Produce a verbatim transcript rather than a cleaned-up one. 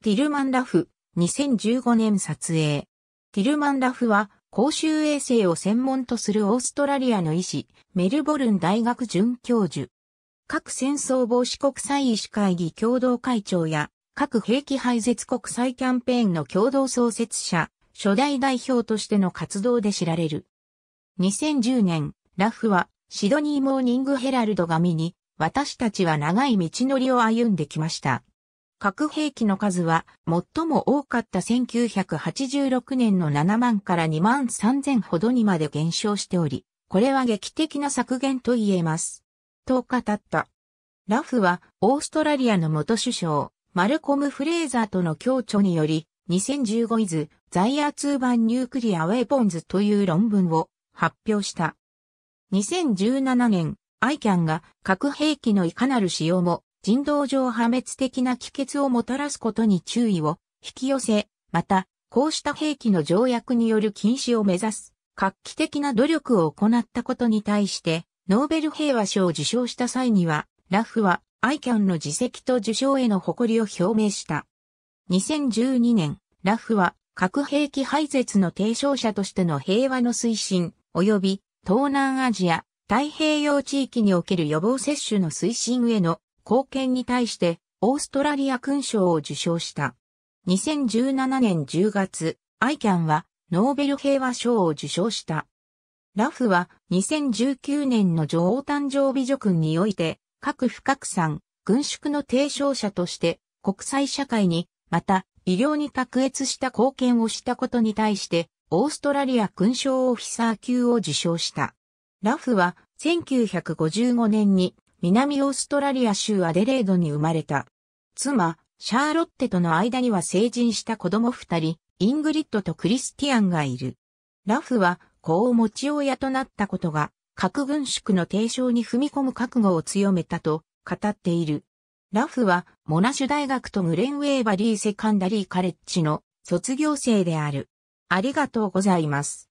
ティルマンラフ、にせんじゅうごねん撮影。ティルマンラフは公衆衛生を専門とするオーストラリアの医師、メルボルン大学准教授。各戦争防止国際医師会議共同会長や、各兵器廃絶国際キャンペーンの共同創設者、初代代表としての活動で知られる。にせんじゅうねん、ラフはシドニーモーニングヘラルド紙に、私たちは長い道のりを歩んできました。核兵器の数は最も多かったせんきゅうひゃくはちじゅうろくねんのななまんからにまんさんぜんほどにまで減少しており、これは劇的な削減と言えます。と語った。ラフはオーストラリアの元首相、マルコム・フレーザーとの共著により、にせんじゅうご is Zaire ツー版ニュークリアウェポンズという論文を発表した。にせんじゅうななねん、アイキャン が核兵器のいかなる使用も、人道上破滅的な帰結をもたらすことに注意を引き寄せ、また、こうした兵器の条約による禁止を目指す、画期的な努力を行ったことに対して、ノーベル平和賞を受賞した際には、ラフは アイキャン の自責と受賞への誇りを表明した。にせんじゅうにねん、ラフは核兵器廃絶の提唱者としての平和の推進、及び東南アジア、太平洋地域における予防接種の推進への貢献に対してオーストラリア勲章を受賞した。にせんじゅうななねんじゅうがつ、アイキャン はノーベル平和賞を受賞した。ラフはにせんじゅうきゅうねんの女王誕生日叙勲において、核不拡散、軍縮の提唱者として国際社会に、また医療に卓越した貢献をしたことに対して、オーストラリア勲章オフィサー級を受賞した。ラフはせんきゅうひゃくごじゅうごねんに、南オーストラリア州アデレードに生まれた。妻、シャーロッテとの間には成人した子供二人、イングリッドとクリスティアンがいる。ラフは、子を持ち親となったことが、核軍縮の提唱に踏み込む覚悟を強めたと語っている。ラフは、モナシュ大学とグレンウェーバリーセカンダリーカレッジの卒業生である。ありがとうございます。